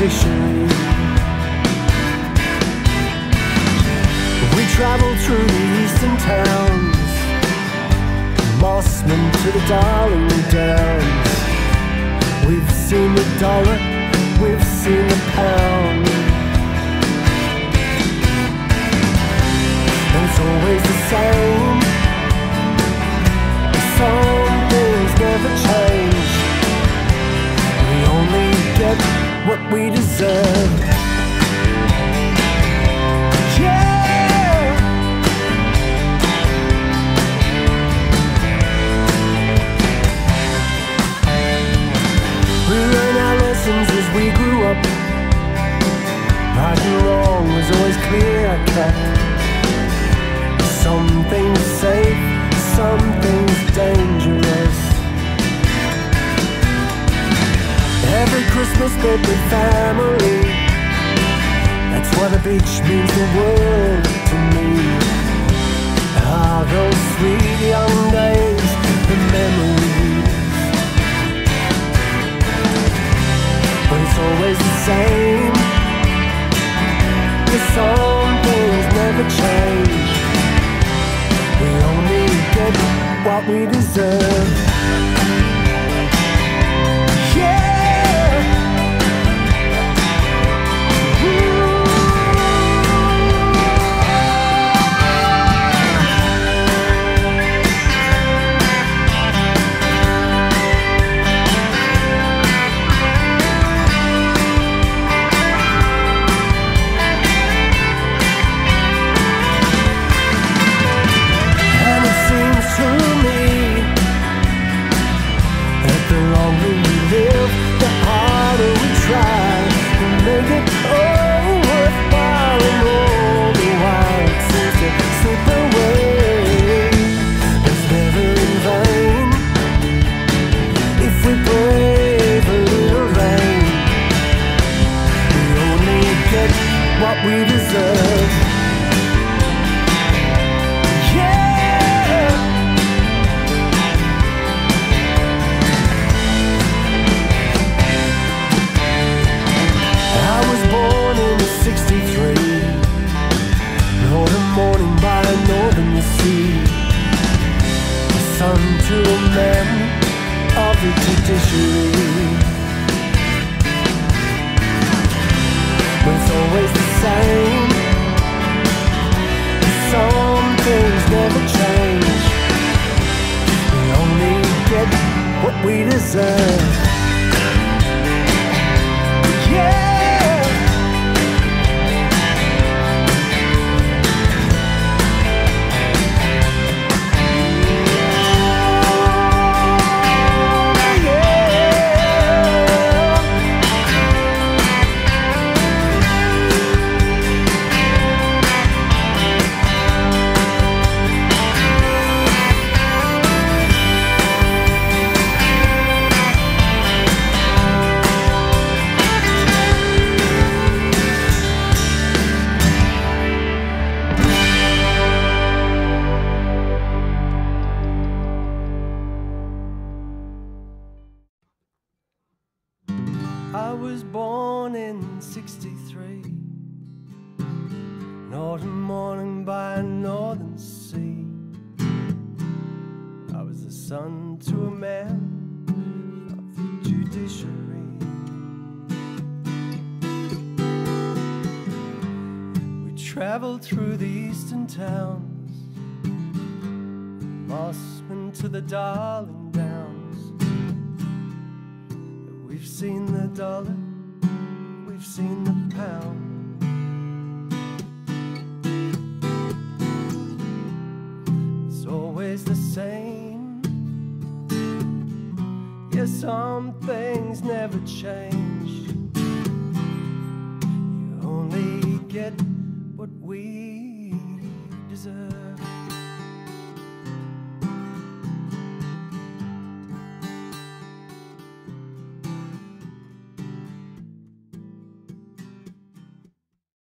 station. We traveled through the eastern towns, Mossman to the Darling Downs. We've seen the dollar, we've seen the pound, and it's always the same. Some things never change. We only get what we deserve. As we grew up, right and wrong was always clear cut. Some things safe, some things dangerous. Every Christmas spent with family, that's why the beach means the world to me. Ah, those sweet young days, the memories. But it's always the same. The some things never change. We only get what we deserve. Yeah. We deserve. Yeah. I was born in '63, northern morning by a northern sea, a son to a man of the judiciary. It's always the same. Some things never change. We only get what we deserve. Yeah. I was born in '63, northern morning by a northern sea. I was the son to a man of the judiciary. We traveled through the eastern towns, Mossman to the Darling Downs. We've seen the dollar, we've seen the pound, it's always the same. Yeah, some things never change. You only get what we deserve.